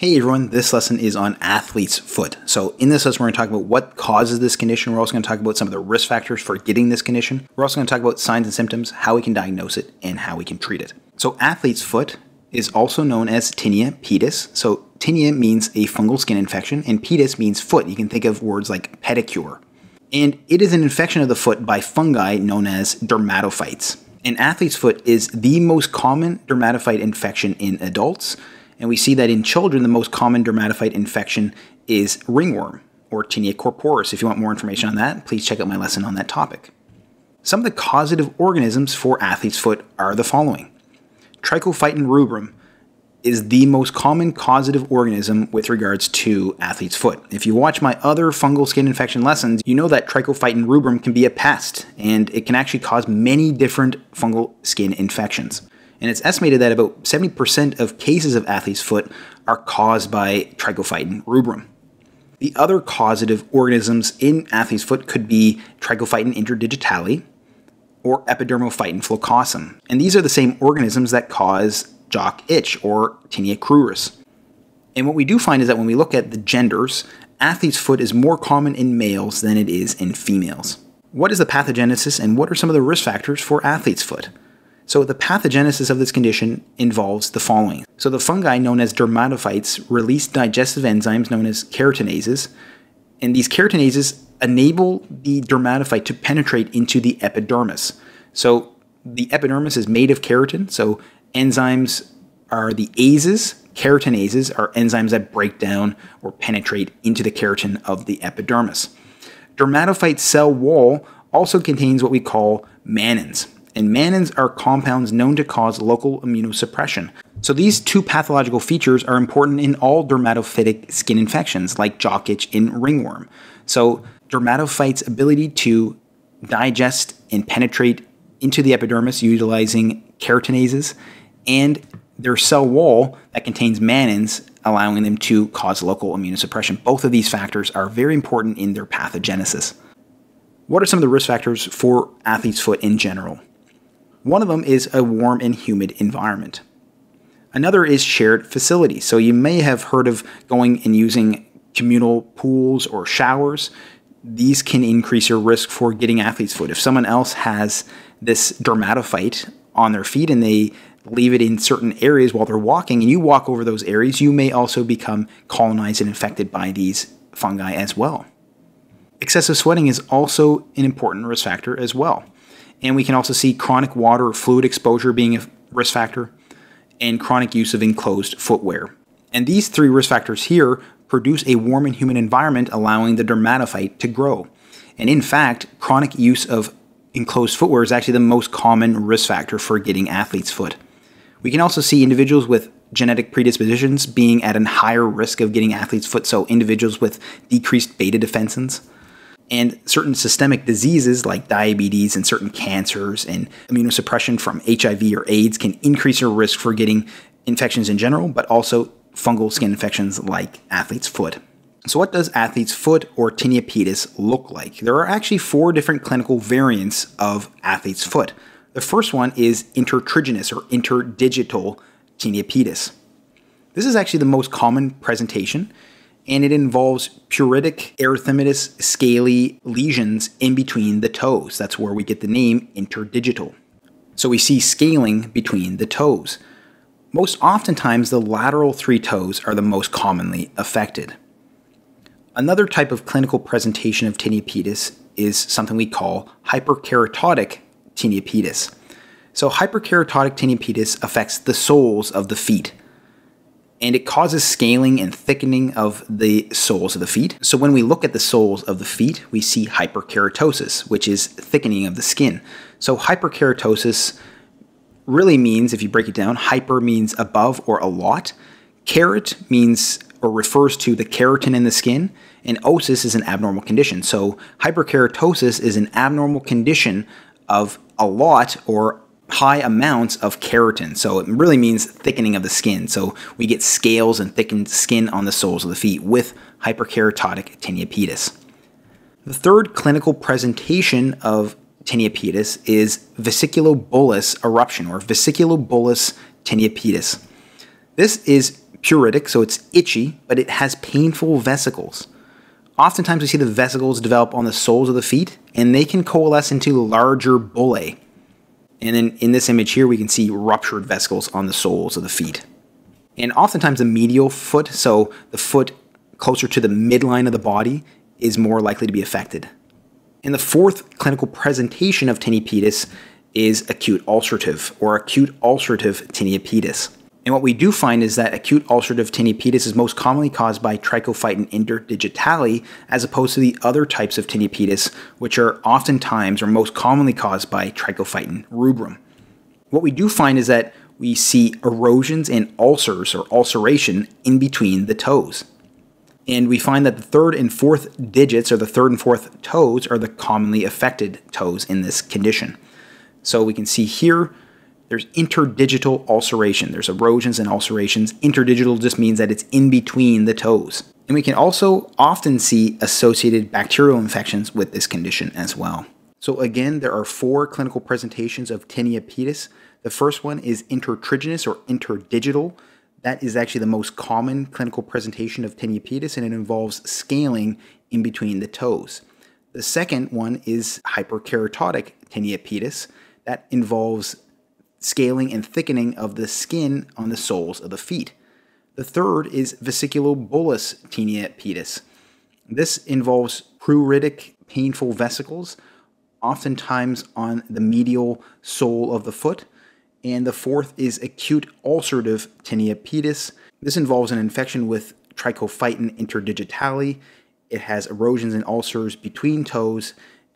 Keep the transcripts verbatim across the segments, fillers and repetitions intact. Hey everyone, this lesson is on athlete's foot. So in this lesson, we're going to talk about what causes this condition. We're also going to talk about some of the risk factors for getting this condition. We're also going to talk about signs and symptoms, how we can diagnose it, and how we can treat it. So athlete's foot is also known as tinea pedis. So tinea means a fungal skin infection, and pedis means foot. You can think of words like pedicure. And it is an infection of the foot by fungi known as dermatophytes. And athlete's foot is the most common dermatophyte infection in adults. And we see that in children, the most common dermatophyte infection is ringworm or tinea corporis. If you want more information on that, please check out my lesson on that topic. Some of the causative organisms for athlete's foot are the following. Trichophyton rubrum is the most common causative organism with regards to athlete's foot. If you watch my other fungal skin infection lessons, you know that Trichophyton rubrum can be a pest, and it can actually cause many different fungal skin infections. And it's estimated that about seventy percent of cases of athlete's foot are caused by Trichophyton rubrum. The other causative organisms in athlete's foot could be Trichophyton interdigitale or Epidermophyton floccosum. And these are the same organisms that cause jock itch or tinea cruris. And what we do find is that when we look at the genders, athlete's foot is more common in males than it is in females. What is the pathogenesis and what are some of the risk factors for athlete's foot? So the pathogenesis of this condition involves the following. So the fungi known as dermatophytes release digestive enzymes known as keratinases, and these keratinases enable the dermatophyte to penetrate into the epidermis. So the epidermis is made of keratin, so enzymes are the ases, keratinases are enzymes that break down or penetrate into the keratin of the epidermis. Dermatophyte cell wall also contains what we call mannans. And mannans are compounds known to cause local immunosuppression. So these two pathological features are important in all dermatophytic skin infections like jock itch and ringworm. So dermatophytes' ability to digest and penetrate into the epidermis utilizing keratinases and their cell wall that contains mannans allowing them to cause local immunosuppression. Both of these factors are very important in their pathogenesis. What are some of the risk factors for athlete's foot in general? One of them is a warm and humid environment. Another is shared facilities. So you may have heard of going and using communal pools or showers. These can increase your risk for getting athlete's foot. If someone else has this dermatophyte on their feet and they leave it in certain areas while they're walking and you walk over those areas, you may also become colonized and infected by these fungi as well. Excessive sweating is also an important risk factor as well. And we can also see chronic water or fluid exposure being a risk factor and chronic use of enclosed footwear. And these three risk factors here produce a warm and humid environment allowing the dermatophyte to grow. And in fact, chronic use of enclosed footwear is actually the most common risk factor for getting athlete's foot. We can also see individuals with genetic predispositions being at a higher risk of getting athlete's foot, so individuals with decreased beta defensins. And certain systemic diseases like diabetes and certain cancers and immunosuppression from H I V or AIDS can increase your risk for getting infections in general, but also fungal skin infections like athlete's foot. So what does athlete's foot or tinea pedis look like? There are actually four different clinical variants of athlete's foot. The first one is intertriginous or interdigital tinea pedis. This is actually the most common presentation, and it involves pruritic, erythematous, scaly lesions in between the toes. That's where we get the name interdigital. So we see scaling between the toes. Most oftentimes, the lateral three toes are the most commonly affected. Another type of clinical presentation of tinea pedis is something we call hyperkeratotic tinea pedis. So hyperkeratotic tinea pedis affects the soles of the feet, and it causes scaling and thickening of the soles of the feet. So when we look at the soles of the feet, we see hyperkeratosis, which is thickening of the skin. So hyperkeratosis really means, if you break it down, hyper means above or a lot. Kerat means or refers to the keratin in the skin, and osis is an abnormal condition. So hyperkeratosis is an abnormal condition of a lot or high amounts of keratin. So it really means thickening of the skin. So we get scales and thickened skin on the soles of the feet with hyperkeratotic tinea pedis. The third clinical presentation of tinea pedis is vesiculobullous eruption or vesiculobullous tinea pedis. This is pruritic, so it's itchy, but it has painful vesicles. Oftentimes we see the vesicles develop on the soles of the feet, and they can coalesce into larger bullae. And then in this image here, we can see ruptured vesicles on the soles of the feet. And oftentimes the medial foot, so the foot closer to the midline of the body, is more likely to be affected. And the fourth clinical presentation of tinea pedis is acute ulcerative, or acute ulcerative tinea pedis. And what we do find is that acute ulcerative tinea pedis is most commonly caused by Trichophyton interdigitale, as opposed to the other types of tinea pedis, which are oftentimes or most commonly caused by Trichophyton rubrum. What we do find is that we see erosions and ulcers or ulceration in between the toes. And we find that the third and fourth digits, or the third and fourth toes, are the commonly affected toes in this condition. So we can see here, there's interdigital ulceration. There's erosions and ulcerations. Interdigital just means that it's in between the toes. And we can also often see associated bacterial infections with this condition as well. So again, there are four clinical presentations of tinea pedis. The first one is intertriginous or interdigital. That is actually the most common clinical presentation of tinea pedis, and it involves scaling in between the toes. The second one is hyperkeratotic tinea pedis. That involves scaling and thickening of the skin on the soles of the feet. The third is vesiculobullous tinea pedis. This involves pruritic, painful vesicles, oftentimes on the medial sole of the foot. And the fourth is acute ulcerative tinea pedis. This involves an infection with Trichophyton interdigitale. It has erosions and ulcers between toes,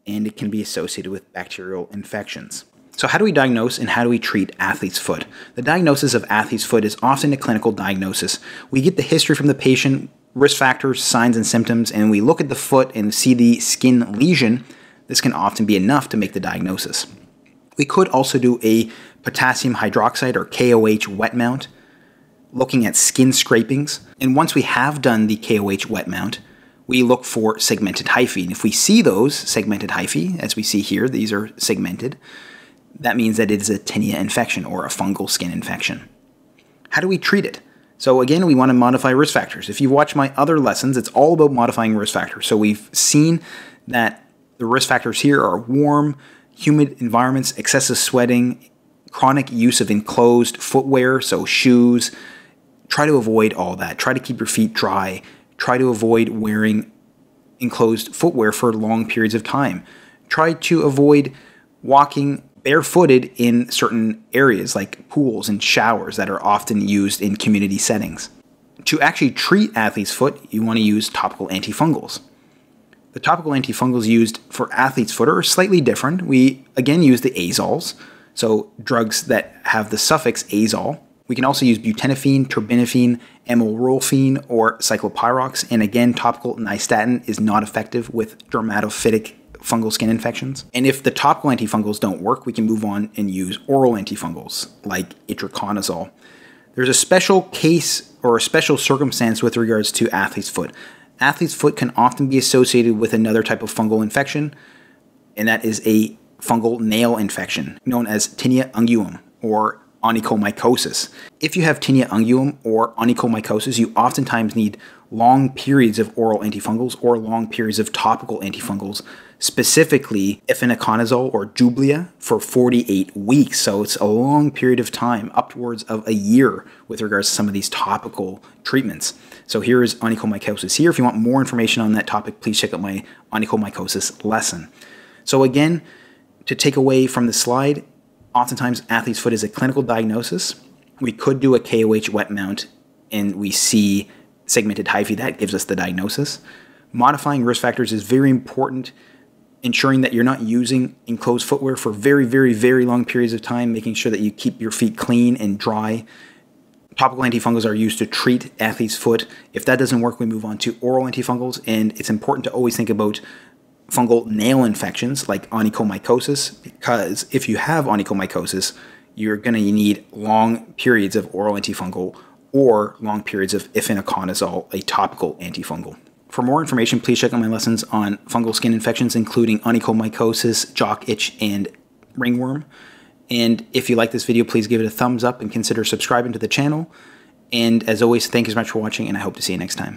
and it can be associated with bacterial infections. So how do we diagnose and how do we treat athlete's foot? The diagnosis of athlete's foot is often a clinical diagnosis. We get the history from the patient, risk factors, signs and symptoms, and we look at the foot and see the skin lesion. This can often be enough to make the diagnosis. We could also do a potassium hydroxide or K O H wet mount, looking at skin scrapings. And once we have done the K O H wet mount, we look for segmented hyphae. And if we see those segmented hyphae, as we see here, these are segmented, that means that it is a tinea infection or a fungal skin infection. How do we treat it? So again, we want to modify risk factors. If you watch my other lessons, it's all about modifying risk factors. So we've seen that the risk factors here are warm, humid environments, excessive sweating, chronic use of enclosed footwear, so shoes. Try to avoid all that. Try to keep your feet dry. Try to avoid wearing enclosed footwear for long periods of time. Try to avoid walking barefooted in certain areas like pools and showers that are often used in community settings. To actually treat athlete's foot, you want to use topical antifungals. The topical antifungals used for athlete's foot are slightly different. We, again, use the azoles, so drugs that have the suffix azole. We can also use butenafine, terbinafine, amylrofine, or cyclopyrox. And again, topical nystatin is not effective with dermatophytic fungal skin infections. And if the topical antifungals don't work, we can move on and use oral antifungals like itraconazole. There's a special case or a special circumstance with regards to athlete's foot. Athlete's foot can often be associated with another type of fungal infection, and that is a fungal nail infection known as tinea unguium or onychomycosis. If you have tinea unguium or onychomycosis, you oftentimes need long periods of oral antifungals or long periods of topical antifungals, specifically efinaconazole or jublia for forty-eight weeks. So it's a long period of time, upwards of a year with regards to some of these topical treatments. So here is onychomycosis here. If you want more information on that topic, please check out my onychomycosis lesson. So again, to take away from the slide, oftentimes athlete's foot is a clinical diagnosis. We could do a K O H wet mount and we see segmented hyphae. That gives us the diagnosis. Modifying risk factors is very important, ensuring that you're not using enclosed footwear for very, very, very long periods of time, making sure that you keep your feet clean and dry. Topical antifungals are used to treat athlete's foot. If that doesn't work, we move on to oral antifungals, and it's important to always think about fungal nail infections like onychomycosis, because if you have onychomycosis, you're going to need long periods of oral antifungal or long periods of efinaconazole, a topical antifungal. For more information, please check out my lessons on fungal skin infections, including onychomycosis, jock itch, and ringworm. And if you like this video, please give it a thumbs up and consider subscribing to the channel. And as always, thank you so much for watching, and I hope to see you next time.